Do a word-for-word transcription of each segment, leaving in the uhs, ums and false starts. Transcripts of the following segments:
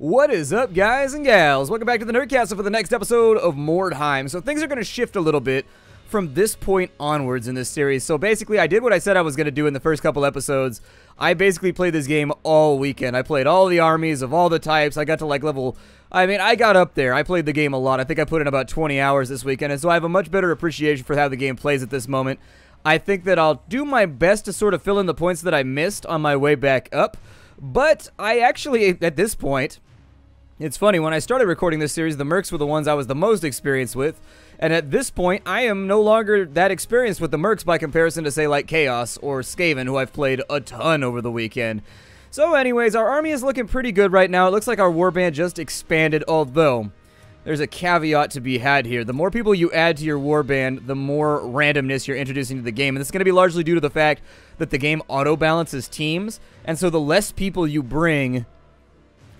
What is up, guys and gals? Welcome back to the Nerdcastle for the next episode of Mordheim. So things are going to shift a little bit from this point onwards in this series. So basically, I did what I said I was going to do in the first couple episodes. I basically played this game all weekend. I played all the armies of all the types. I got to, like, level... I mean, I got up there. I played the game a lot. I think I put in about twenty hours this weekend, and so I have a much better appreciation for how the game plays at this moment. I think that I'll do my best to sort of fill in the points that I missed on my way back up. But I actually, at this point... It's funny, when I started recording this series, the Mercs were the ones I was the most experienced with, and at this point, I am no longer that experienced with the Mercs by comparison to, say, like, Chaos or Skaven, who I've played a ton over the weekend. So anyways, our army is looking pretty good right now. It looks like our Warband just expanded, although there's a caveat to be had here. The more people you add to your Warband, the more randomness you're introducing to the game, and this is going to be largely due to the fact that the game auto-balances teams, and so the less people you bring...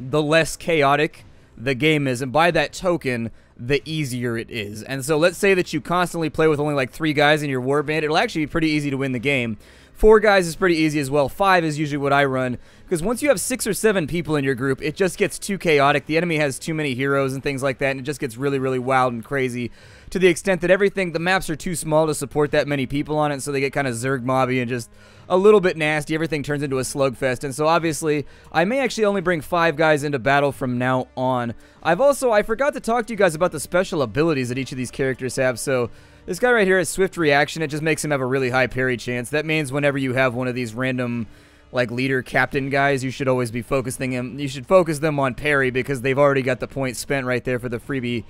the less chaotic the game is, and by that token, the easier it is. And so let's say that you constantly play with only like three guys in your warband. It'll actually be pretty easy to win the game. Four guys is pretty easy as well. Five is usually what I run, because once you have six or seven people in your group, it just gets too chaotic. The enemy has too many heroes and things like that, and it just gets really, really wild and crazy to the extent that everything, the maps are too small to support that many people on it, so they get kind of Zerg mobby and just a little bit nasty. Everything turns into a slugfest, and so obviously, I may actually only bring five guys into battle from now on. I've also, I forgot to talk to you guys about the special abilities that each of these characters have, so... this guy right here is Swift Reaction. It just makes him have a really high parry chance. That means whenever you have one of these random, like, leader captain guys, you should always be focusing him. You should focus them on parry, because they've already got the point spent right there for the freebie,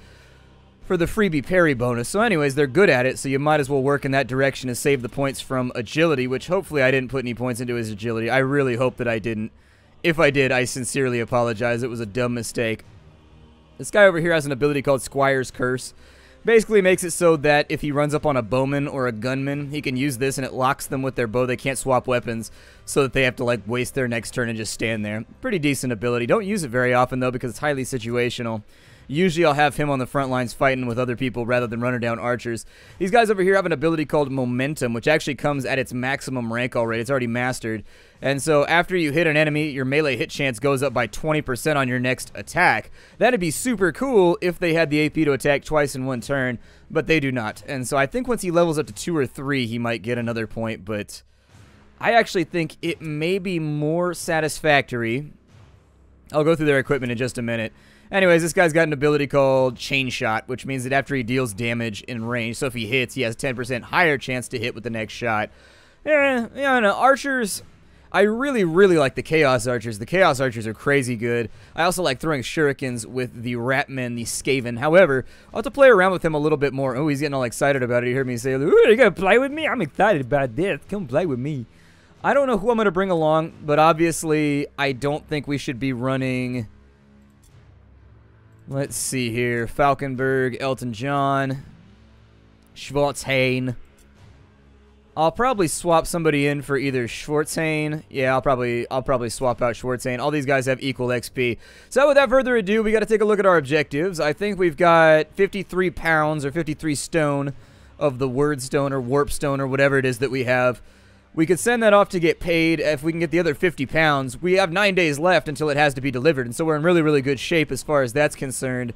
for the freebie parry bonus. So anyways, they're good at it, so you might as well work in that direction and save the points from agility, which hopefully I didn't put any points into his agility. I really hope that I didn't. If I did, I sincerely apologize. It was a dumb mistake. This guy over here has an ability called Squire's Curse. Basically makes it so that if he runs up on a bowman or a gunman, he can use this and it locks them with their bow. They can't swap weapons, so that they have to, like, waste their next turn and just stand there. Pretty decent ability. Don't use it very often, though, because it's highly situational. Usually I'll have him on the front lines fighting with other people rather than running down archers. These guys over here have an ability called Momentum, which actually comes at its maximum rank already. It's already mastered. And so after you hit an enemy, your melee hit chance goes up by twenty percent on your next attack. That'd be super cool if they had the A P to attack twice in one turn, but they do not. And so I think once he levels up to two or three, he might get another point, but I actually think it may be more satisfactory. I'll go through their equipment in just a minute. Anyways, this guy's got an ability called Chain Shot, which means that after he deals damage in range, so if he hits, he has ten percent higher chance to hit with the next shot. Eh, yeah, no, archers, I really, really like the Chaos Archers. The Chaos Archers are crazy good. I also like throwing shurikens with the Ratmen, the Skaven. However, I'll have to play around with him a little bit more. Oh, he's getting all excited about it. You heard me say, ooh, you gonna play with me? I'm excited about this. Come play with me. I don't know who I'm going to bring along, but obviously I don't think we should be running... let's see here. Falkenberg, Elton John, Schwarzhain. I'll probably swap somebody in for either Schwarzhain. Yeah, I'll probably I'll probably swap out Schwarzhain. All these guys have equal X P. So without further ado, we got to take a look at our objectives. I think we've got fifty-three pounds or fifty-three stone of the word stone or warp stone or whatever it is that we have. We could send that off to get paid if we can get the other fifty pounds. We have nine days left until it has to be delivered, and so we're in really, really good shape as far as that's concerned.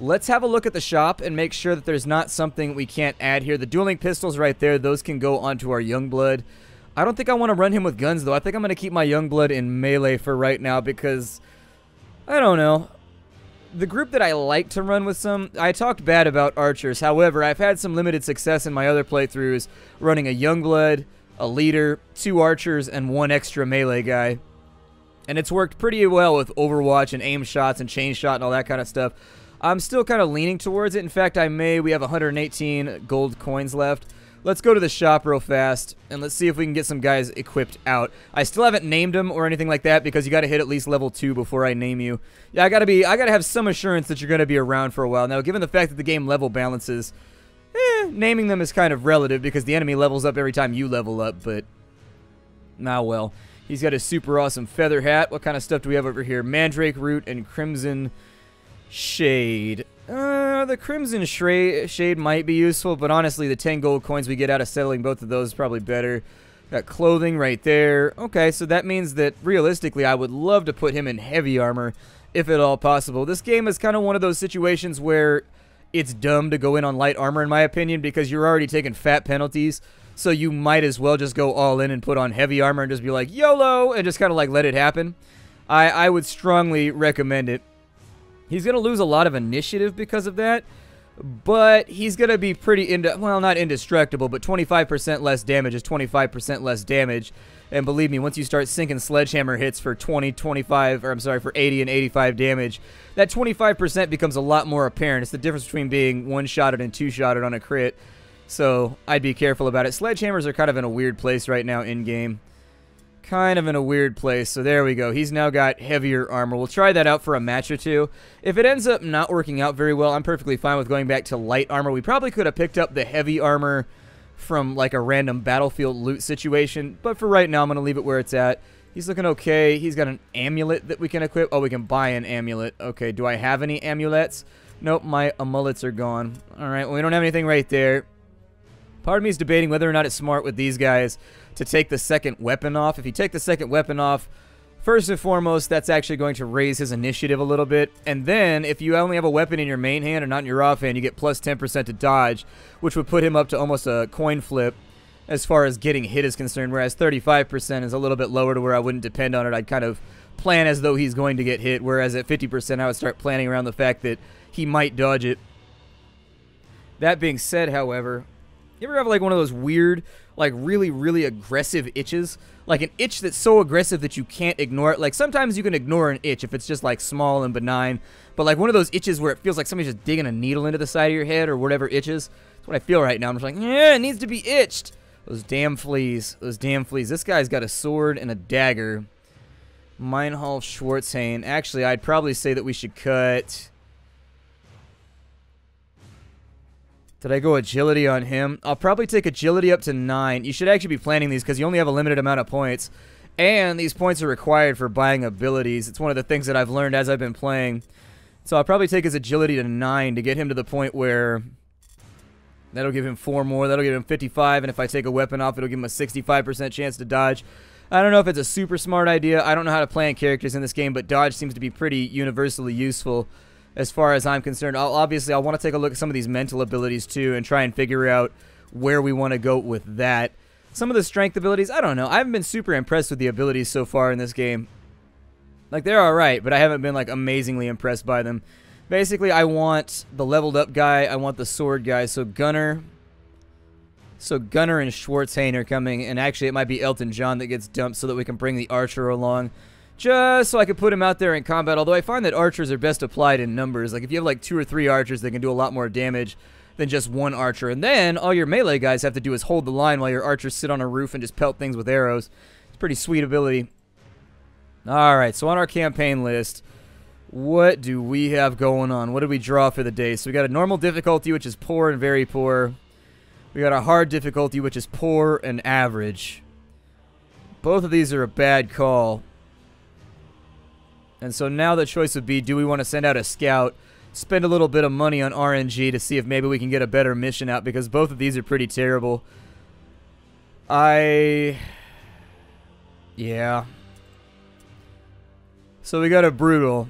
Let's have a look at the shop and make sure that there's not something we can't add here. The dueling pistols right there, those can go onto our Youngblood. I don't think I want to run him with guns, though. I think I'm going to keep my Youngblood in melee for right now because, I don't know. The group that I like to run with some, I talked bad about archers. However, I've had some limited success in my other playthroughs running a Youngblood, a leader, two archers, and one extra melee guy. And it's worked pretty well with Overwatch and aim shots and chain shot and all that kind of stuff. I'm still kind of leaning towards it. In fact, I may. We have one hundred eighteen gold coins left. Let's go to the shop real fast, and let's see if we can get some guys equipped out. I still haven't named them or anything like that because you got to hit at least level two before I name you. Yeah, I got to be. I got to have some assurance that you're going to be around for a while. Now, given the fact that the game level balances... Eh, naming them is kind of relative because the enemy levels up every time you level up, but... nah, well. He's got a super awesome feather hat. What kind of stuff do we have over here? Mandrake Root and Crimson Shade. Uh, the Crimson Shade might be useful, but honestly, the ten gold coins we get out of settling both of those is probably better. Got clothing right there. Okay, so that means that realistically, I would love to put him in heavy armor if at all possible. This game is kind of one of those situations where it's dumb to go in on light armor, in my opinion, because you're already taking fat penalties, so you might as well just go all in and put on heavy armor and just be like, YOLO, and just kind of like let it happen. I, I would strongly recommend it. He's going to lose a lot of initiative because of that, but he's going to be pretty, ind well, not indestructible, but twenty-five percent less damage is twenty-five percent less damage. And believe me, once you start sinking sledgehammer hits for twenty, twenty-five, or I'm sorry, for eighty and eighty-five damage, that twenty-five percent becomes a lot more apparent. It's the difference between being one-shotted and two-shotted on a crit. So I'd be careful about it. Sledgehammers are kind of in a weird place right now in-game. Kind of in a weird place. So there we go. He's now got heavier armor. We'll try that out for a match or two. If it ends up not working out very well, I'm perfectly fine with going back to light armor. We probably could have picked up the heavy armor from like a random battlefield loot situation, but for right now I'm going to leave it where it's at. He's looking okay. He's got an amulet that we can equip. Oh, we can buy an amulet. Okay, do I have any amulets? Nope, my amulets are gone. All right, well, we don't have anything right there. Part of me is debating whether or not it's smart with these guys to take the second weapon off. If you take the second weapon off, first and foremost, that's actually going to raise his initiative a little bit. And then, if you only have a weapon in your main hand and not in your offhand, you get plus ten percent to dodge, which would put him up to almost a coin flip as far as getting hit is concerned, whereas thirty-five percent is a little bit lower to where I wouldn't depend on it. I'd kind of plan as though he's going to get hit, whereas at fifty percent, I would start planning around the fact that he might dodge it. That being said, however, you ever have like one of those weird, like really, really aggressive itches? Like an itch that's so aggressive that you can't ignore it. Like sometimes you can ignore an itch if it's just like small and benign. But like one of those itches where it feels like somebody's just digging a needle into the side of your head or whatever itches. That's what I feel right now. I'm just like, yeah, it needs to be itched. Those damn fleas. Those damn fleas. This guy's got a sword and a dagger. Meinhof Schwarzhain. Actually, I'd probably say that we should cut... Did I go agility on him? I'll probably take agility up to nine. You should actually be planning these because you only have a limited amount of points. And these points are required for buying abilities. It's one of the things that I've learned as I've been playing. So I'll probably take his agility to nine to get him to the point where that'll give him four more. That'll give him fifty-five. And if I take a weapon off, it'll give him a sixty-five percent chance to dodge. I don't know if it's a super smart idea. I don't know how to plan characters in this game, but dodge seems to be pretty universally useful. As far as I'm concerned, I'll, obviously I want to take a look at some of these mental abilities too and try and figure out where we want to go with that. Some of the strength abilities, I don't know. I haven't been super impressed with the abilities so far in this game. Like, they're alright, but I haven't been like amazingly impressed by them. Basically, I want the leveled up guy, I want the sword guy, so Gunner. So Gunner and Schwarzhain are coming, and actually it might be Elton John that gets dumped so that we can bring the archer along. Just so I could put him out there in combat, although I find that archers are best applied in numbers. Like, if you have, like, two or three archers, they can do a lot more damage than just one archer. And then all your melee guys have to do is hold the line while your archers sit on a roof and just pelt things with arrows. It's a pretty sweet ability. All right, so on our campaign list, what do we have going on? What did we draw for the day? So we got a normal difficulty, which is poor and very poor. We got a hard difficulty, which is poor and average. Both of these are a bad call. And so now the choice would be, do we want to send out a scout, spend a little bit of money on R N G to see if maybe we can get a better mission out, because both of these are pretty terrible. I... Yeah. So we got a brutal,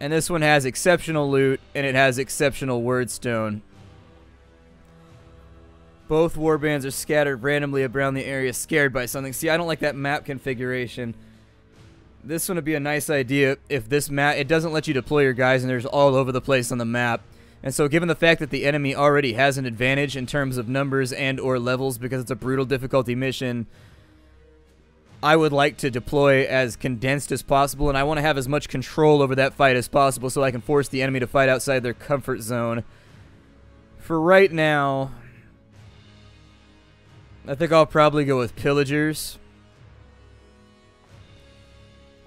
and this one has exceptional loot, and it has exceptional wordstone. Both warbands are scattered randomly around the area, scared by something. See, I don't like that map configuration. This one would be a nice idea if this map, it doesn't let you deploy your guys and there's all over the place on the map. And so given the fact that the enemy already has an advantage in terms of numbers and or levels because it's a brutal difficulty mission, I would like to deploy as condensed as possible, and I want to have as much control over that fight as possible so I can force the enemy to fight outside their comfort zone. For right now, I think I'll probably go with pillagers.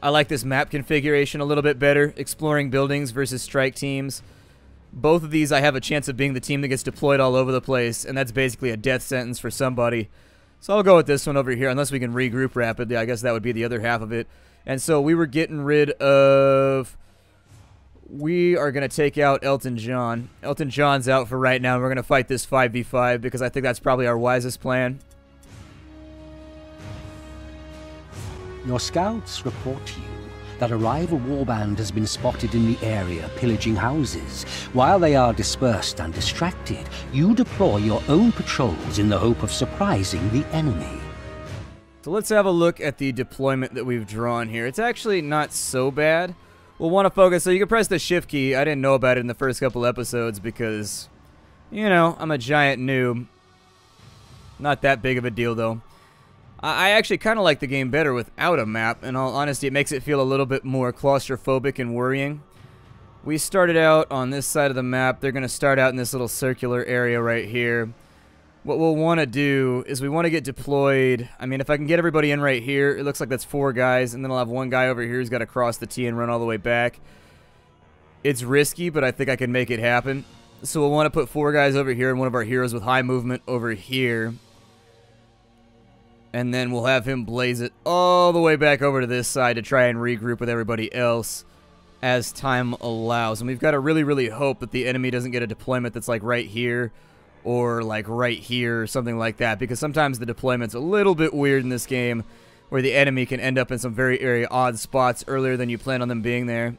I like this map configuration a little bit better, exploring buildings versus strike teams. Both of these I have a chance of being the team that gets deployed all over the place, and that's basically a death sentence for somebody. So I'll go with this one over here, unless we can regroup rapidly. I guess that would be the other half of it. And so we were getting rid of... We are going to take out Elton John. Elton John's out for right now, and we're going to fight this five v five, because I think that's probably our wisest plan. Your scouts report to you that a rival warband has been spotted in the area pillaging houses. While they are dispersed and distracted, you deploy your own patrols in the hope of surprising the enemy. So let's have a look at the deployment that we've drawn here. It's actually not so bad. We'll want to focus, so you can press the shift key. I didn't know about it in the first couple episodes because, you know, I'm a giant noob. Not that big of a deal, though. I actually kind of like the game better without a map. In all honesty, it makes it feel a little bit more claustrophobic and worrying. We started out on this side of the map. They're going to start out in this little circular area right here. What we'll want to do is we want to get deployed. I mean, if I can get everybody in right here, it looks like that's four guys, and then I'll have one guy over here who's got to cross the T and run all the way back. It's risky, but I think I can make it happen. So we'll want to put four guys over here and one of our heroes with high movement over here. And then we'll have him blaze it all the way back over to this side to try and regroup with everybody else as time allows. And we've got to really, really hope that the enemy doesn't get a deployment that's like right here, or like right here, or something like that, because sometimes the deployment's a little bit weird in this game, where the enemy can end up in some very, very odd spots earlier than you plan on them being there.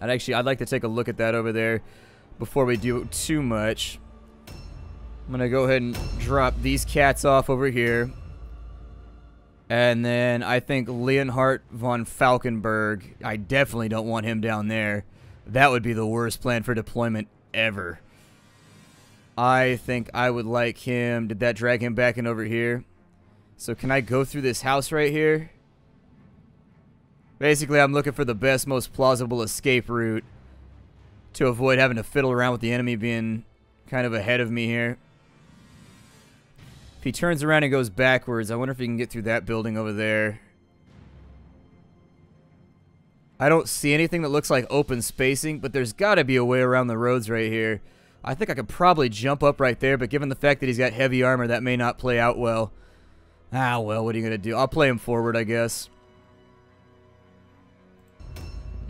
I'd actually, I'd like to take a look at that over there before we do too much. I'm gonna go ahead and drop these cats off over here, and then I think Leonhardt von Falkenberg, I definitely don't want him down there. That would be the worst plan for deployment ever. I think I would like him. Did that drag him back in over here? So can I go through this house right here? Basically, I'm looking for the best, most plausible escape route to avoid having to fiddle around with the enemy being kind of ahead of me here. If he turns around and goes backwards, I wonder if he can get through that building over there. I don't see anything that looks like open spacing, but there's got to be a way around the roads right here. I think I could probably jump up right there, but given the fact that he's got heavy armor, that may not play out well. Ah, well, what are you going to do? I'll play him forward, I guess.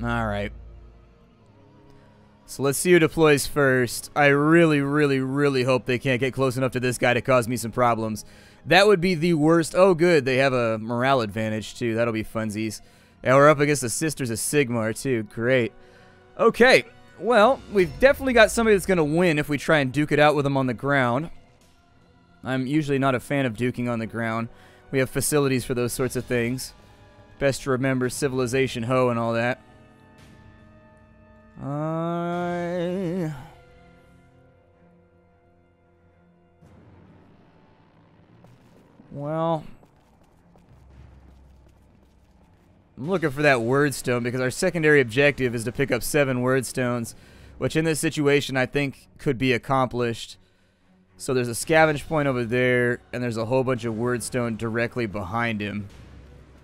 All right. So let's see who deploys first. I really, really, really hope they can't get close enough to this guy to cause me some problems. That would be the worst. Oh, good. They have a morale advantage, too. That'll be funsies. And we're up against the Sisters of Sigmar, too. Great. Okay. Well, we've definitely got somebody that's going to win if we try and duke it out with them on the ground. I'm usually not a fan of duking on the ground. We have facilities for those sorts of things. Best to remember Civilization Ho and all that. Uh... Well... I'm looking for that word stone because our secondary objective is to pick up seven word stones, which in this situation I think could be accomplished. So there's a scavenge point over there, and there's a whole bunch of word stone directly behind him.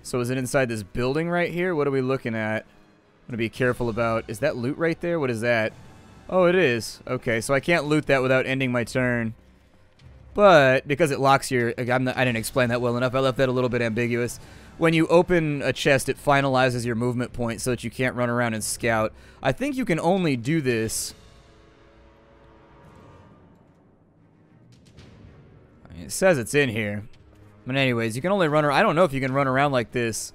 So is it inside this building right here? What are we looking at? I'm going to be careful about... Is that loot right there? What is that? Oh, it is. Okay, so I can't loot that without ending my turn. But because it locks your... I'm not, I didn't explain that well enough. I left that a little bit ambiguous. When you open a chest, it finalizes your movement point so that you can't run around and scout. I think you can only do this... I mean, it says it's in here. But anyways, you can only run around... I don't know if you can run around like this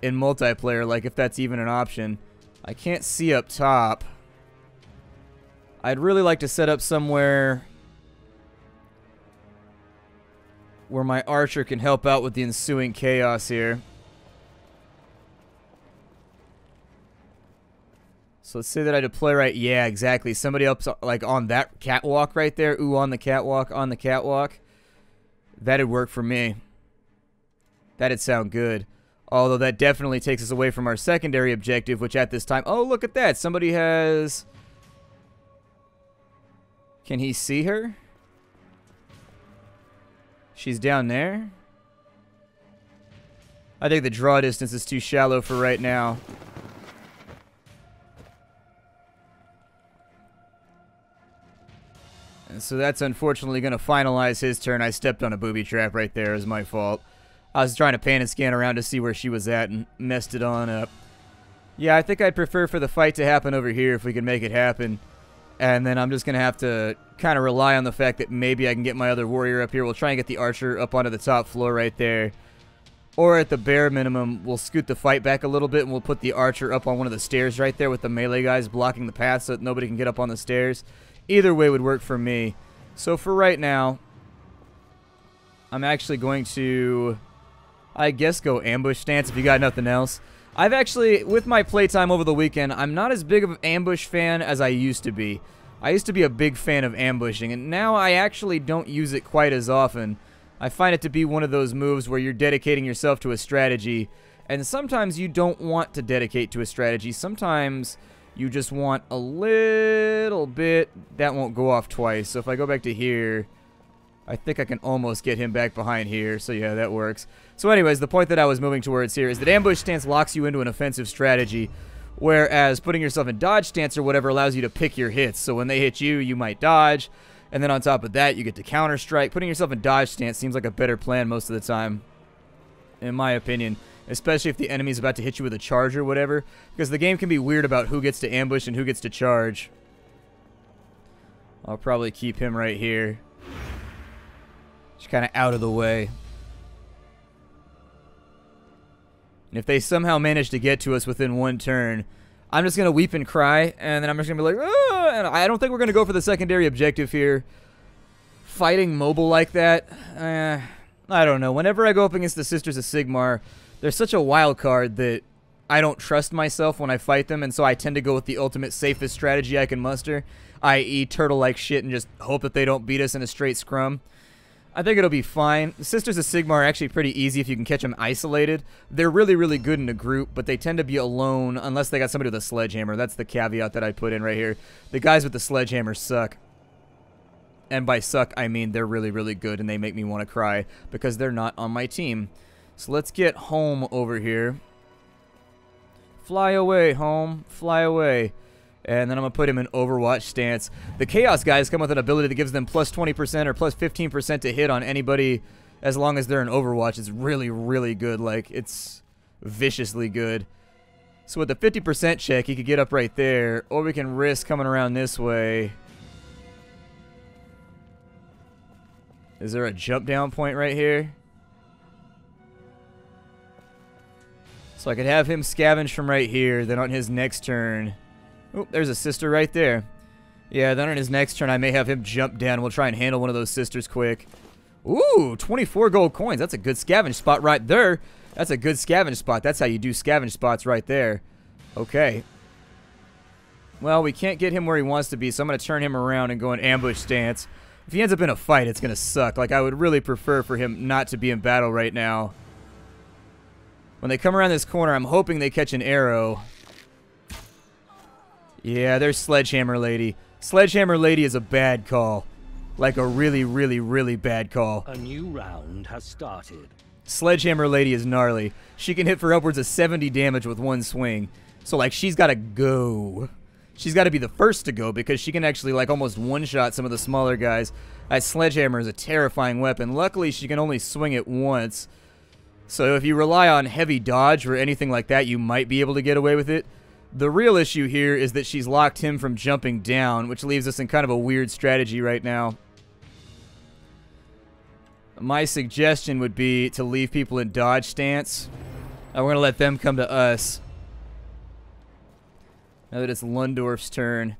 in multiplayer, like if that's even an option. I can't see up top. I'd really like to set up somewhere where my archer can help out with the ensuing chaos here. So let's say that I deploy right... Yeah, exactly. Somebody else, like, on that catwalk right there. Ooh, on the catwalk, on the catwalk. That'd work for me. That'd sound good. Although that definitely takes us away from our secondary objective, which at this time... Oh, look at that. Somebody has... Can he see her? She's down there? I think the draw distance is too shallow for right now. And so that's unfortunately going to finalize his turn. I stepped on a booby trap right there. It was my fault. I was trying to pan and scan around to see where she was at and messed it on up. Yeah, I think I'd prefer for the fight to happen over here if we can make it happen. And then I'm just going to have to kind of rely on the fact that maybe I can get my other warrior up here. We'll try and get the archer up onto the top floor right there. Or at the bare minimum, we'll scoot the fight back a little bit and we'll put the archer up on one of the stairs right there with the melee guys blocking the path so that nobody can get up on the stairs. Either way would work for me. So for right now, I'm actually going to, I guess, go ambush stance if you got nothing else. I've actually, with my playtime over the weekend, I'm not as big of an ambush fan as I used to be. I used to be a big fan of ambushing, and now I actually don't use it quite as often. I find it to be one of those moves where you're dedicating yourself to a strategy, and sometimes you don't want to dedicate to a strategy. Sometimes you just want a little bit. That won't go off twice, so if I go back to here, I think I can almost get him back behind here, so yeah, that works. So anyways, the point that I was moving towards here is that ambush stance locks you into an offensive strategy, whereas putting yourself in dodge stance or whatever allows you to pick your hits. So when they hit you, you might dodge, and then on top of that, you get to counter-strike. Putting yourself in dodge stance seems like a better plan most of the time, in my opinion, especially if the enemy's about to hit you with a charge or whatever, because the game can be weird about who gets to ambush and who gets to charge. I'll probably keep him right here. Just kind of out of the way. And if they somehow manage to get to us within one turn, I'm just going to weep and cry, and then I'm just going to be like, ah! And I don't think we're going to go for the secondary objective here. Fighting mobile like that, eh, I don't know. Whenever I go up against the Sisters of Sigmar, they're such a wild card that I don't trust myself when I fight them, and so I tend to go with the ultimate safest strategy I can muster, that is turtle like shit, and just hope that they don't beat us in a straight scrum. I think it'll be fine. The Sisters of Sigmar are actually pretty easy if you can catch them isolated. They're really, really good in a group, but they tend to be alone unless they got somebody with a sledgehammer. That's the caveat that I put in right here. The guys with the sledgehammer suck. And by suck, I mean they're really, really good, and they make me want to cry because they're not on my team. So let's get home over here. Fly away, home. Fly away. And then I'm going to put him in Overwatch stance. The Chaos guys come with an ability that gives them plus twenty percent or plus fifteen percent to hit on anybody as long as they're in Overwatch. It's really, really good. Like, it's viciously good. So with the fifty percent check, he could get up right there. Or we can risk coming around this way. Is there a jump down point right here? So I could have him scavenge from right here. Then on his next turn... Oh, there's a sister right there. Yeah, then on his next turn, I may have him jump down. We'll try and handle one of those sisters quick. Ooh, twenty-four gold coins. That's a good scavenge spot right there. That's a good scavenge spot. That's how you do scavenge spots right there. Okay. Well, we can't get him where he wants to be, so I'm going to turn him around and go in ambush stance. If he ends up in a fight, it's going to suck. Like, I would really prefer for him not to be in battle right now. When they come around this corner, I'm hoping they catch an arrow. Yeah, there's Sledgehammer Lady. Sledgehammer Lady is a bad call. Like a really, really, really bad call. A new round has started. Sledgehammer Lady is gnarly. She can hit for upwards of seventy damage with one swing. So, like, she's got to go. She's got to be the first to go because she can actually, like, almost one-shot some of the smaller guys. That Sledgehammer is a terrifying weapon. Luckily, she can only swing it once. So if you rely on heavy dodge or anything like that, you might be able to get away with it. The real issue here is that she's locked him from jumping down, which leaves us in kind of a weird strategy right now. My suggestion would be to leave people in dodge stance. And we're going to let them come to us. Now that it's Lundorf's turn,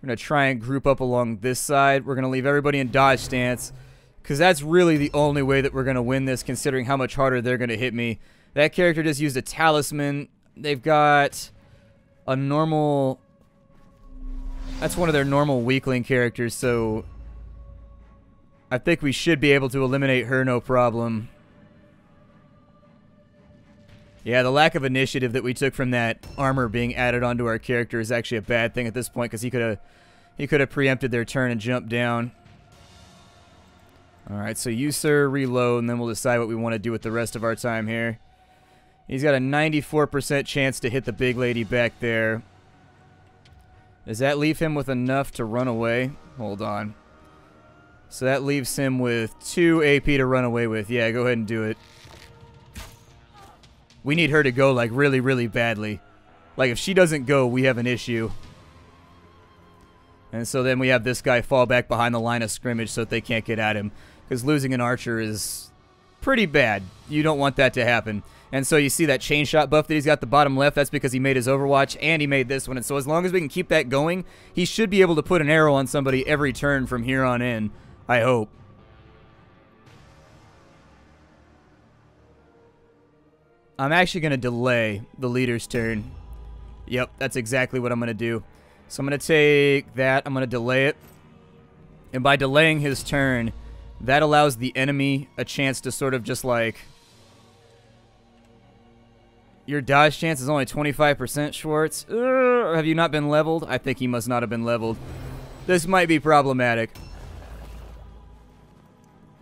we're going to try and group up along this side. We're going to leave everybody in dodge stance, because that's really the only way that we're going to win this, considering how much harder they're going to hit me. That character just used a talisman. They've got... a normal... that's one of their normal weakling characters, so... I think we should be able to eliminate her, no problem. Yeah, the lack of initiative that we took from that armor being added onto our character is actually a bad thing at this point, because he could have he could have preempted their turn and jumped down. Alright, so you, sir, reload, and then we'll decide what we want to do with the rest of our time here. He's got a ninety-four percent chance to hit the big lady back there. Does that leave him with enough to run away? Hold on. So that leaves him with two A P to run away with. Yeah, go ahead and do it. We need her to go, like, really, really badly. Like, if she doesn't go, we have an issue. And so then we have this guy fall back behind the line of scrimmage so that they can't get at him. Because losing an archer is... pretty bad. You don't want that to happen. And so you see that chain shot buff that he's got at the bottom left, that's because he made his Overwatch and he made this one. And so as long as we can keep that going, he should be able to put an arrow on somebody every turn from here on in, I hope. I'm actually going to delay the leader's turn. Yep, that's exactly what I'm going to do. So I'm going to take that, I'm going to delay it. And by delaying his turn, that allows the enemy a chance to sort of just like... Your dodge chance is only twenty-five percent, Schwartz. Uh, have you not been leveled? I think he must not have been leveled. This might be problematic.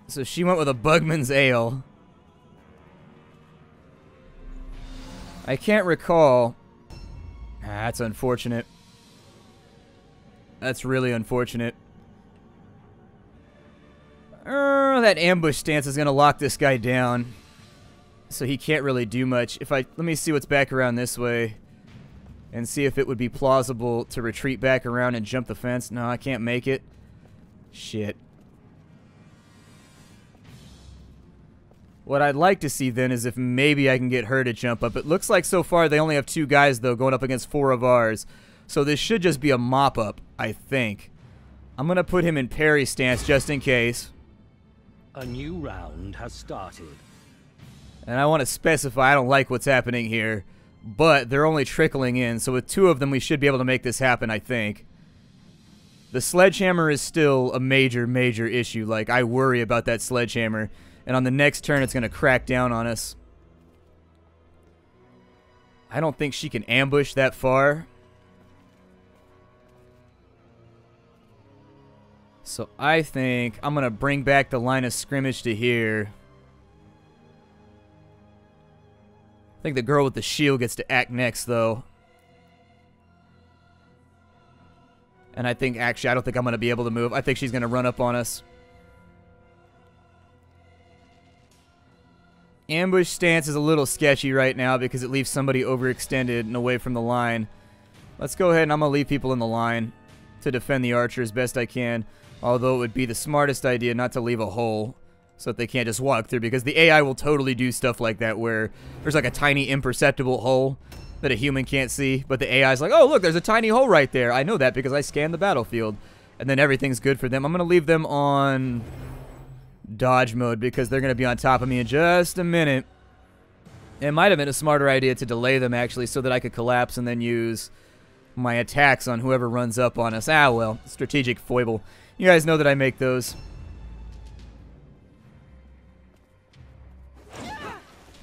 So she went with a Bugman's Ale. I can't recall. Ah, that's unfortunate. That's really unfortunate. Uh, that ambush stance is going to lock this guy down. So he can't really do much. If I let me see what's back around this way and see if it would be plausible to retreat back around and jump the fence. No, I can't make it. Shit. What I'd like to see then is if maybe I can get her to jump up. It looks like so far they only have two guys though going up against four of ours. So this should just be a mop up, I think. I'm gonna put him in parry stance just in case. A new round has started. And I want to specify I don't like what's happening here, but they're only trickling in, so with two of them we should be able to make this happen, I think. The sledgehammer is still a major, major issue. Like, I worry about that sledgehammer, and on the next turn it's going to crack down on us. I don't think she can ambush that far. So I think I'm going to bring back the line of scrimmage to here. I think the girl with the shield gets to act next, though. And I think, actually, I don't think I'm going to be able to move. I think she's going to run up on us. Ambush stance is a little sketchy right now because it leaves somebody overextended and away from the line. Let's go ahead and I'm going to leave people in the line to defend the archer as best I can. Although it would be the smartest idea not to leave a hole, so that they can't just walk through, because the A I will totally do stuff like that where there's like a tiny imperceptible hole that a human can't see, but the A I's like, oh look, there's a tiny hole right there. I know that because I scanned the battlefield. And then everything's good for them. I'm going to leave them on dodge mode because they're going to be on top of me in just a minute. It might have been a smarter idea to delay them actually so that I could collapse and then use my attacks on whoever runs up on us. Ah well, strategic foible. You guys know that I make those.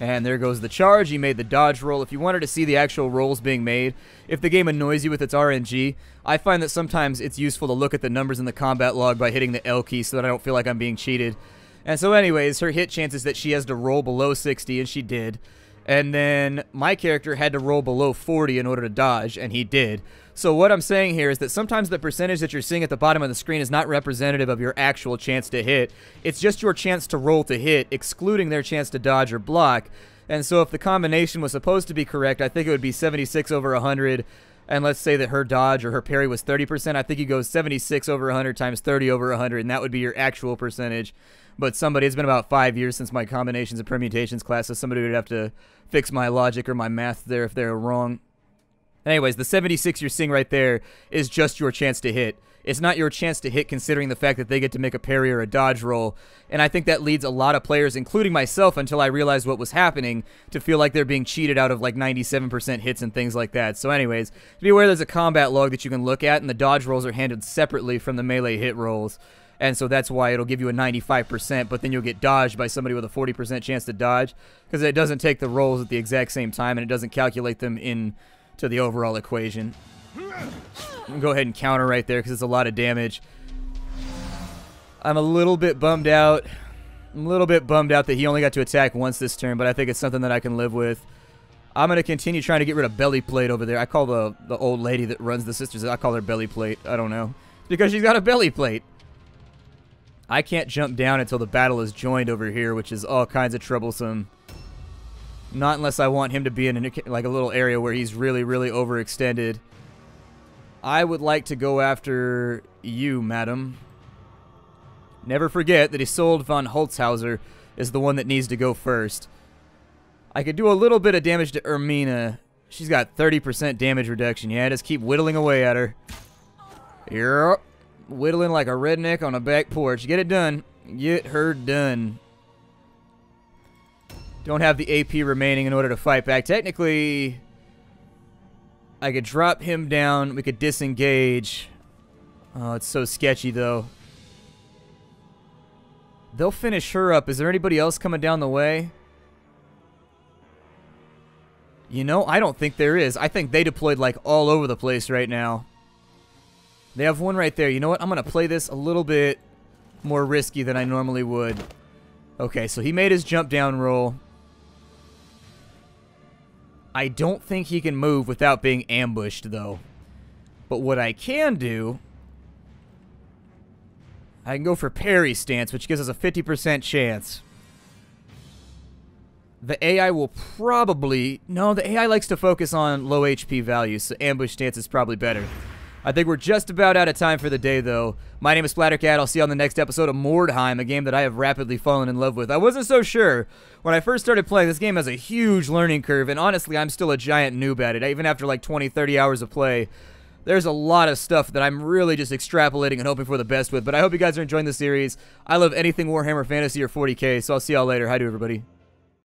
And there goes the charge. He made the dodge roll. If you wanted to see the actual rolls being made, if the game annoys you with its R N G, I find that sometimes it's useful to look at the numbers in the combat log by hitting the L key so that I don't feel like I'm being cheated. And so anyways, her hit chance is that she has to roll below sixty, and she did. And then my character had to roll below forty in order to dodge, and he did. So what I'm saying here is that sometimes the percentage that you're seeing at the bottom of the screen is not representative of your actual chance to hit. It's just your chance to roll to hit, excluding their chance to dodge or block. And so if the combination was supposed to be correct, I think it would be seventy-six over one hundred. And let's say that her dodge or her parry was thirty percent. I think you go seventy-six over one hundred times thirty over one hundred, and that would be your actual percentage. But somebody, it's been about five years since my combinations and permutations class, so somebody would have to fix my logic or my math there if they're wrong. Anyways, the seventy-six you're seeing right there is just your chance to hit. It's not your chance to hit considering the fact that they get to make a parry or a dodge roll. And I think that leads a lot of players, including myself, until I realized what was happening, to feel like they're being cheated out of like ninety-seven percent hits and things like that. So anyways, be aware there's a combat log that you can look at, and the dodge rolls are handled separately from the melee hit rolls. And so that's why it'll give you a ninety-five percent, but then you'll get dodged by somebody with a forty percent chance to dodge, because it doesn't take the rolls at the exact same time, and it doesn't calculate them in to the overall equation. Go ahead and counter right there because it's a lot of damage. I'm a little bit bummed out. I'm a little bit bummed out that he only got to attack once this turn, but I think it's something that I can live with. I'm going to continue trying to get rid of Belly Plate over there. I call the, the old lady that runs the sisters, I call her Belly Plate. I don't know. It's because she's got a belly plate. I can't jump down until the battle is joined over here, which is all kinds of troublesome. Not unless I want him to be in an, like a little area where he's really, really overextended. I would like to go after you, madam. Never forget that Isolde von Holtzhauser is the one that needs to go first. I could do a little bit of damage to Ermina. She's got thirty percent damage reduction. Yeah, just keep whittling away at her. Yep. Whittling like a redneck on a back porch. Get it done. Get her done. Don't have the A P remaining in order to fight back. Technically, I could drop him down. We could disengage. Oh, it's so sketchy, though. They'll finish her up. Is there anybody else coming down the way? You know, I don't think there is. I think they deployed, like, all over the place right now. They have one right there. You know what? I'm going to play this a little bit more risky than I normally would. Okay, so he made his jump down roll. I don't think he can move without being ambushed, though. But what I can do, I can go for parry stance, which gives us a fifty percent chance. The A I will probably... No, the A I likes to focus on low H P values, so ambush stance is probably better. I think we're just about out of time for the day, though. My name is Splattercat. I'll see you on the next episode of Mordheim, a game that I have rapidly fallen in love with. I wasn't so sure. When I first started playing, this game has a huge learning curve, and honestly, I'm still a giant noob at it, even after like twenty, thirty hours of play. There's a lot of stuff that I'm really just extrapolating and hoping for the best with, but I hope you guys are enjoying the series. I love anything Warhammer Fantasy or forty K, so I'll see y'all later. Hi to everybody.